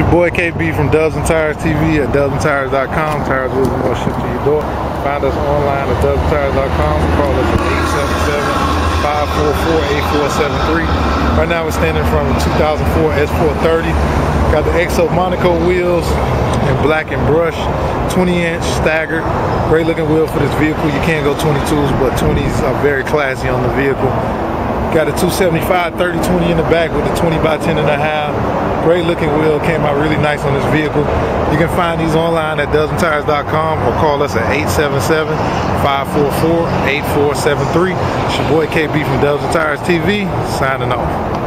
your boy KB from Dubs and Tires TV at DubsandTIRES.com. Tires with more ship to your door. Find us online at DubsandTIRES.com. Call us at 877-544-8473. Right now we're standing from 2004 S430. Got the XO Monaco wheels in black and brush. 20-inch staggered. Great looking wheels for this vehicle. You can't go 22s, but 20s are very classy on the vehicle. Got a 275 30-20 in the back with a 20 by 10.5. Great looking wheel, came out really nice on this vehicle. You can find these online at DubsandTIRES.com or call us at 877-544-8473. It's your boy KB from Dubs and Tires TV, signing off.